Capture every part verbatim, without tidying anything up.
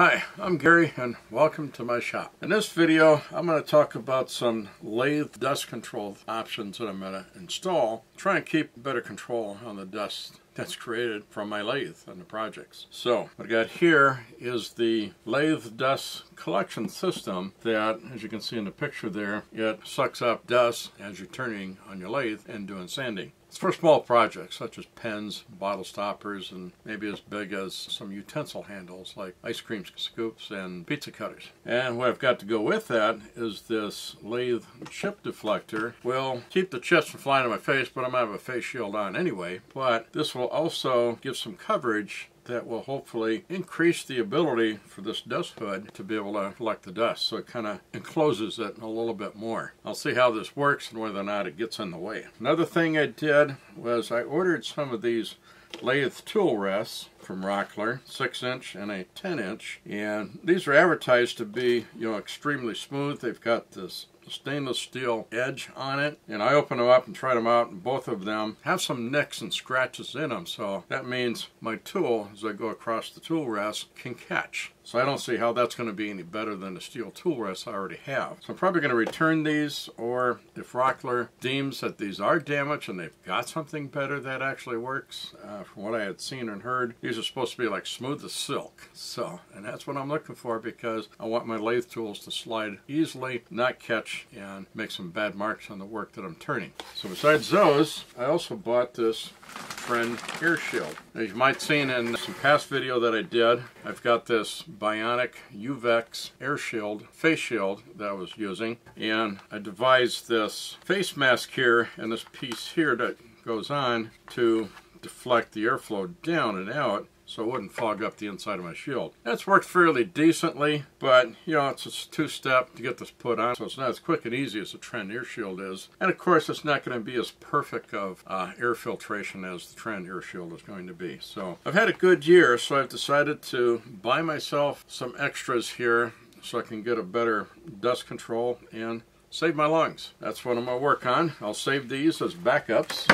Hi, I'm Gary and welcome to my shop. In this video, I'm going to talk about some lathe dust control options that I'm going to install. Try and keep better control on the dust that's created from my lathe and the projects. So what I got here is the lathe dust collection system that, as you can see in the picture there, it sucks up dust as you're turning on your lathe and doing sanding. It's for small projects such as pens, bottle stoppers, and maybe as big as some utensil handles like ice cream scoops and pizza cutters. And what I've got to go with that is this lathe chip deflector. Will keep the chips from flying in my face, but I'm gonna have a face shield on anyway. But this will also give some coverage that will hopefully increase the ability for this dust hood to be able to collect the dust, so it kind of encloses it a little bit more. I'll see how this works and whether or not it gets in the way. Another thing I did was I ordered some of these lathe tool rests from Rockler, six inch and a ten inch, and these are advertised to be, you know, extremely smooth. They've got this stainless steel edge on it, and I opened them up and tried them out, and both of them have some nicks and scratches in them, so that means my tool, as I go across the tool rest, can catch. So I don't see how that's going to be any better than the steel tool rests I already have. So I'm probably going to return these, or if Rockler deems that these are damaged and they've got something better that actually works, uh, from what I had seen and heard, these are supposed to be like smooth as silk. So, and that's what I'm looking for, because I want my lathe tools to slide easily, not catch and make some bad marks on the work that I'm turning. So besides those, I also bought this TREND air shield. As you might have seen in some past video that I did, I've got this Bionic U VEX air shield, face shield, that I was using, and I devised this face mask here and this piece here that goes on to deflect the airflow down and out, so it wouldn't fog up the inside of my shield. That's worked fairly decently, but you know, it's a two-step to get this put on, so it's not as quick and easy as the TREND air shield is. And of course, it's not going to be as perfect of uh, air filtration as the TREND air shield is going to be. So I've had a good year, so I've decided to buy myself some extras here so I can get a better dust control and save my lungs. That's what I'm going to work on. I'll save these as backups.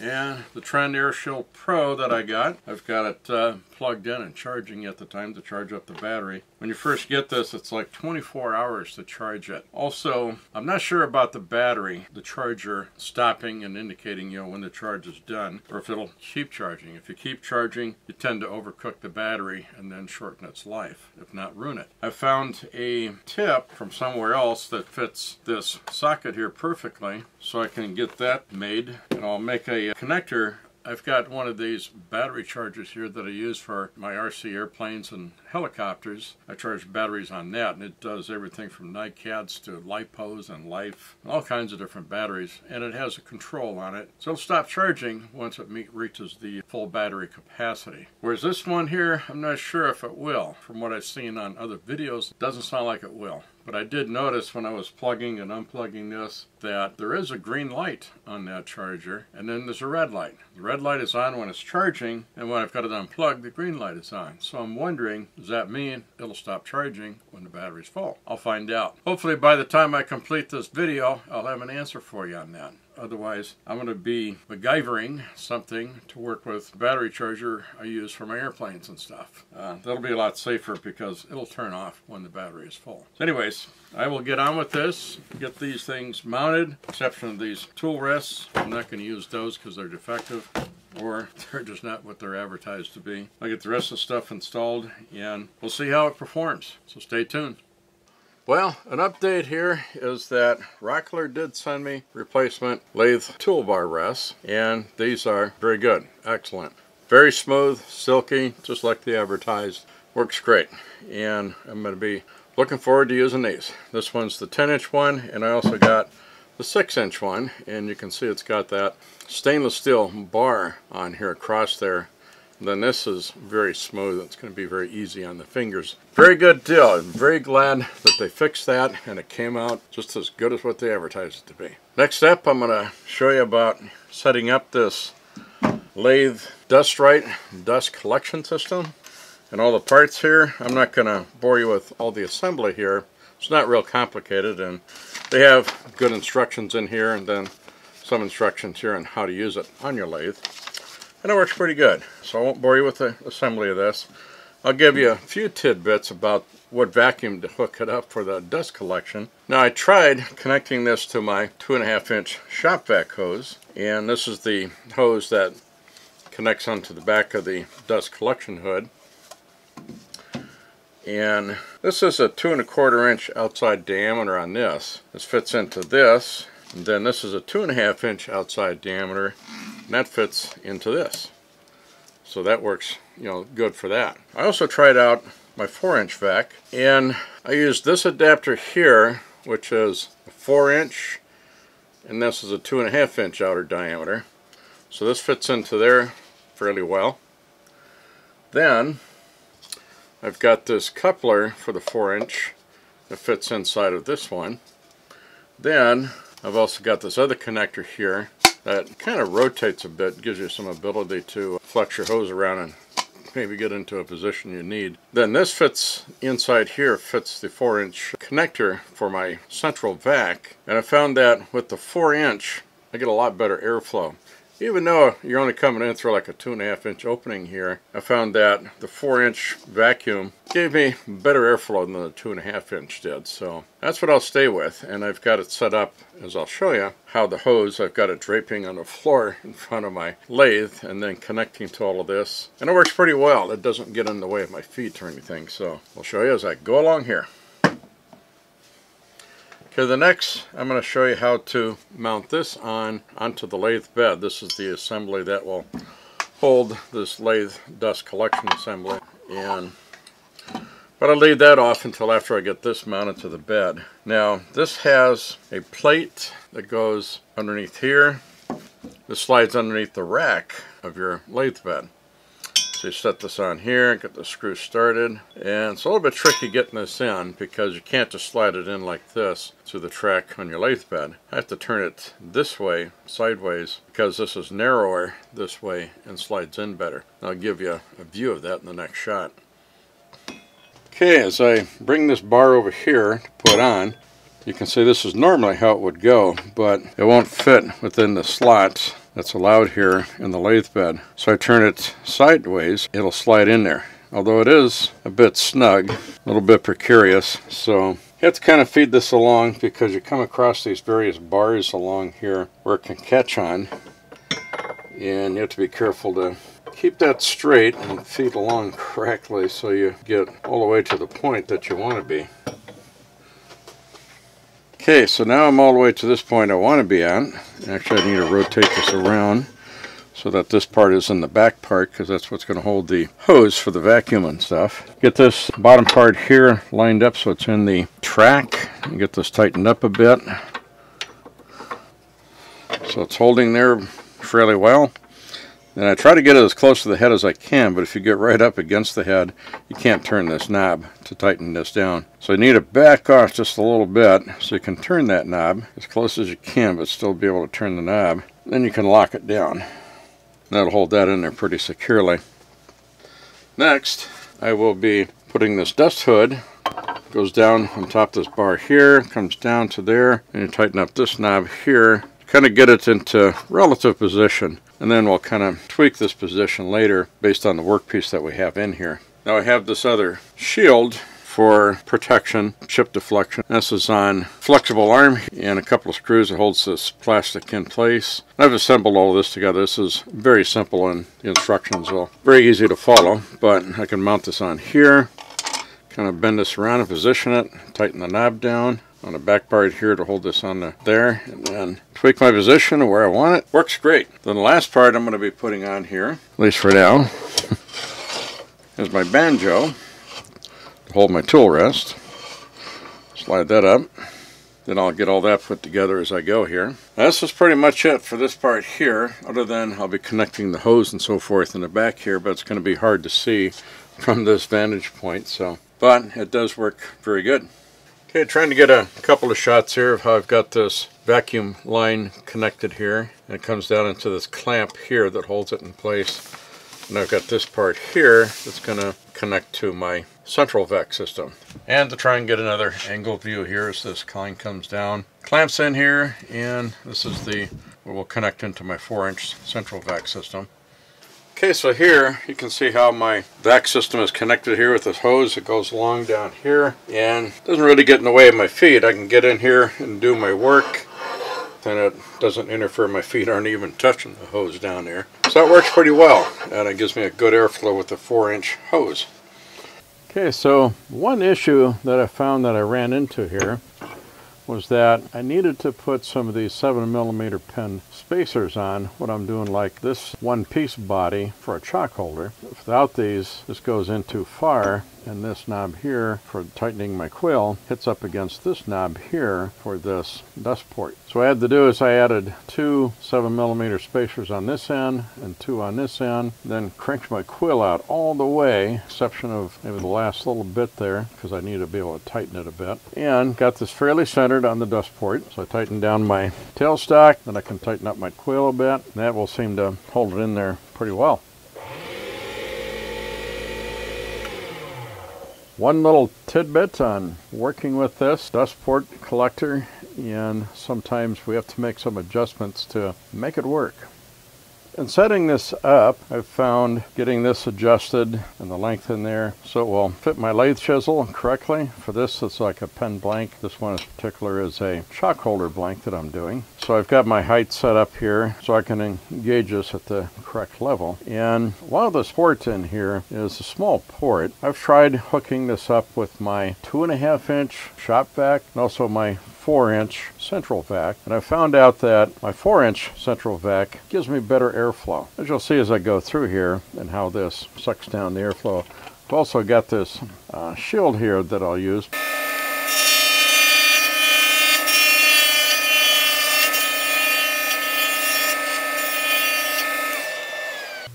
And the TREND AirShield Pro that I got, I've got it uh, plugged in and charging at the time to charge up the battery. When you first get this, it's like twenty-four hours to charge it. Also, I'm not sure about the battery, the charger stopping and indicating, you know, when the charge is done, or if it'll keep charging. If you keep charging, you tend to overcook the battery and then shorten its life, if not ruin it. I found a tip from somewhere else that fits this socket here perfectly, so I can get that made, and I'll make a connector. I've got one of these battery chargers here that I use for my R C airplanes and helicopters. I charge batteries on that, and it does everything from NICADS to LiPos and Life, and all kinds of different batteries, and it has a control on it, so it'll stop charging once it meet, reaches the full battery capacity. Whereas this one here, I'm not sure if it will. From what I've seen on other videos, it doesn't sound like it will. But I did notice when I was plugging and unplugging this that there is a green light on that charger, and then there's a red light. The red light is on when it's charging, and when I've got it unplugged, the green light is on. So I'm wondering, does that mean it'll stop charging when the battery's full? I'll find out. Hopefully by the time I complete this video, I'll have an answer for you on that. Otherwise, I'm going to be MacGyvering something to work with the battery charger I use for my airplanes and stuff. Uh, that'll be a lot safer because it'll turn off when the battery is full. So anyways, I will get on with this, get these things mounted, exception of these tool rests. I'm not going to use those because they're defective, or they're just not what they're advertised to be. I'll get the rest of the stuff installed, and we'll see how it performs. So stay tuned. Well, an update here is that Rockler did send me replacement lathe toolbar rests, and these are very good, excellent. Very smooth, silky, just like they advertised. Works great, and I'm going to be looking forward to using these. This one's the ten inch one, and I also got the six inch one, and you can see it's got that stainless steel bar on here across there. Then this is very smooth. It's going to be very easy on the fingers. Very good deal. I'm very glad that they fixed that, and it came out just as good as what they advertised it to be. Next up, I'm going to show you about setting up this lathe dust right dust collection system and all the parts here. I'm not going to bore you with all the assembly here. It's not real complicated, and they have good instructions in here, and then some instructions here on how to use it on your lathe. And it works pretty good, so I won't bore you with the assembly of this. I'll give you a few tidbits about wood vacuum to hook it up for the dust collection. Now I tried connecting this to my two and a half inch shop vac hose, and this is the hose that connects onto the back of the dust collection hood. And this is a two and a quarter inch outside diameter on this. This fits into this, and then this is a two and a half inch outside diameter, and that fits into this. So that works, you know, good for that. I also tried out my four inch vac, and I used this adapter here, which is a four inch, and this is a two and a half inch outer diameter. So this fits into there fairly well. Then I've got this coupler for the four inch that fits inside of this one. Then I've also got this other connector here that kind of rotates a bit, gives you some ability to flex your hose around and maybe get into a position you need. Then this fits inside here, fits the four inch connector for my central vac, and I found that with the four inch I get a lot better airflow. Even though you're only coming in through like a two and a half inch opening here, I found that the four inch vacuum gave me better airflow than the two and a half inch did. So that's what I'll stay with, and I've got it set up, as I'll show you, how the hose, I've got it draping on the floor in front of my lathe and then connecting to all of this. And it works pretty well. It doesn't get in the way of my feet or anything. So I'll show you as I go along here. Okay, the next I'm going to show you how to mount this on onto the lathe bed. This is the assembly that will hold this lathe dust collection assembly, and but I'll leave that off until after I get this mounted to the bed. Now this has a plate that goes underneath here. This slides underneath the rack of your lathe bed. So you set this on here and get the screw started, and it's a little bit tricky getting this in because you can't just slide it in like this through the track on your lathe bed. I have to turn it this way, sideways, because this is narrower this way and slides in better. I'll give you a view of that in the next shot. Okay, as I bring this bar over here to put on, you can see this is normally how it would go, but it won't fit within the slot that's allowed here in the lathe bed. So I turn it sideways, it'll slide in there. Although it is a bit snug, a little bit precarious, so you have to kind of feed this along because you come across these various bars along here where it can catch on, and you have to be careful to keep that straight and feed along correctly so you get all the way to the point that you want to be. Okay, so now I'm all the way to this point I want to be on. Actually, I need to rotate this around so that this part is in the back part, because that's what's going to hold the hose for the vacuum and stuff. Get this bottom part here lined up so it's in the track. And get this tightened up a bit. So it's holding there fairly well. And I try to get it as close to the head as I can, but if you get right up against the head, you can't turn this knob to tighten this down. So you need to back off just a little bit so you can turn that knob as close as you can, but still be able to turn the knob. Then you can lock it down. That'll hold that in there pretty securely. Next, I will be putting this dust hood. It goes down on top of this bar here, comes down to there, and you tighten up this knob here to kind of get it into relative position. And then we'll kind of tweak this position later based on the workpiece that we have in here. Now I have this other shield for protection, chip deflection. This is on flexible arm and a couple of screws that holds this plastic in place. I've assembled all of this together. This is very simple and the instructions are very easy to follow, but I can mount this on here, kind of bend this around and position it, tighten the knob down on the back part here to hold this on the, there, and then tweak my position to where I want it. Works great. Then the last part I'm going to be putting on here, at least for now, is my banjo to hold my tool rest. Slide that up. Then I'll get all that put together as I go here. Now, this is pretty much it for this part here, other than I'll be connecting the hose and so forth in the back here, but it's going to be hard to see from this vantage point. So, but it does work very good. Okay, trying to get a couple of shots here of how I've got this vacuum line connected here, and it comes down into this clamp here that holds it in place, and I've got this part here that's going to connect to my central vac system. And to try and get another angle view here as this line comes down, clamps in here, and this is the what will connect into my four inch central vac system. Okay, so here you can see how my vac system is connected here with this hose that goes along down here, and it doesn't really get in the way of my feet. I can get in here and do my work, and it doesn't interfere. My feet aren't even touching the hose down there. So that works pretty well, and it gives me a good airflow with the four inch hose. Okay, so one issue that I found that I ran into here was that I needed to put some of these seven millimeter pin spacers on what I'm doing, like this one-piece body for a chock holder. Without these, this goes in too far, and this knob here for tightening my coil hits up against this knob here for this dust port. So what I had to do is I added two seven millimeter spacers on this end and two on this end, then cranked my coil out all the way, exception of maybe the last little bit there, because I needed to be able to tighten it a bit, and got this fairly centered on the dust port. So I tighten down my tailstock, then I can tighten up my coil a bit, and that will seem to hold it in there pretty well. One little tidbit on working with this dust port collector, and sometimes we have to make some adjustments to make it work. In setting this up, I've found getting this adjusted and the length in there so it will fit my lathe chisel correctly. For this, it's like a pen blank. This one in particular is a chock holder blank that I'm doing. So I've got my height set up here so I can engage this at the correct level. And while this port in here is a small port, I've tried hooking this up with my two and a half inch shop vac and also my four inch central vac, and I found out that my four inch central vac gives me better airflow, as you'll see as I go through here and how this sucks down the airflow. I've also got this uh, shield here that I'll use.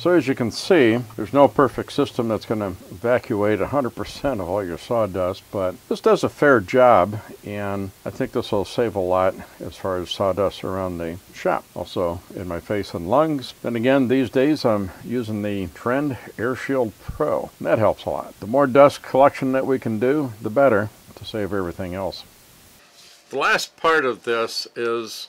So as you can see, there's no perfect system that's going to evacuate one hundred percent of all your sawdust, but this does a fair job, and I think this will save a lot as far as sawdust around the shop, also in my face and lungs. And again, these days I'm using the Trend AirShield Pro, and that helps a lot. The more dust collection that we can do, the better, to save everything else. The last part of this is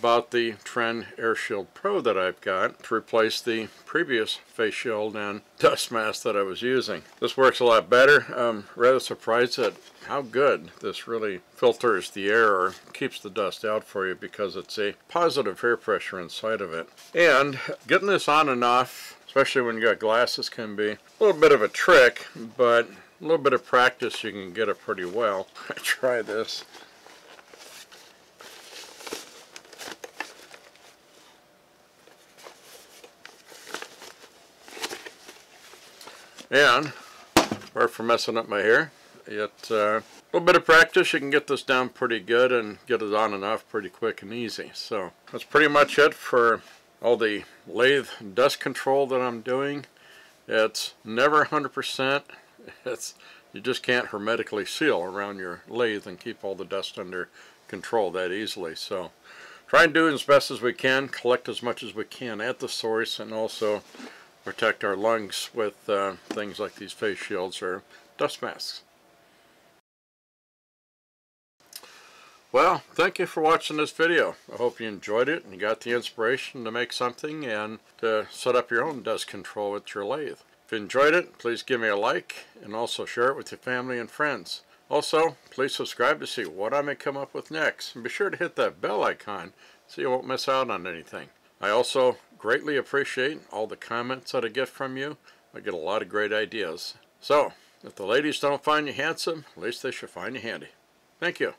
about the Trend AirShield Pro that I've got to replace the previous face shield and dust mask that I was using. This works a lot better. I'm rather surprised at how good this really filters the air or keeps the dust out for you, because it's a positive air pressure inside of it. And getting this on and off, especially when you got glasses, can be a little bit of a trick, but a little bit of practice you can get it pretty well. I try this. And, apart from messing up my hair, a uh, little bit of practice, you can get this down pretty good and get it on and off pretty quick and easy. So that's pretty much it for all the lathe dust control that I'm doing. It's never one hundred percent. It's, you just can't hermetically seal around your lathe and keep all the dust under control that easily. So try and do as best as we can, collect as much as we can at the source, and also protect our lungs with uh, things like these face shields or dust masks. Well, thank you for watching this video. I hope you enjoyed it and you got the inspiration to make something and to set up your own dust control with your lathe. If you enjoyed it, please give me a like and also share it with your family and friends. Also, please subscribe to see what I may come up with next, and be sure to hit that bell icon so you won't miss out on anything. I also greatly appreciate all the comments that I get from you. I get a lot of great ideas. So, if the ladies don't find you handsome, at least they should find you handy. Thank you.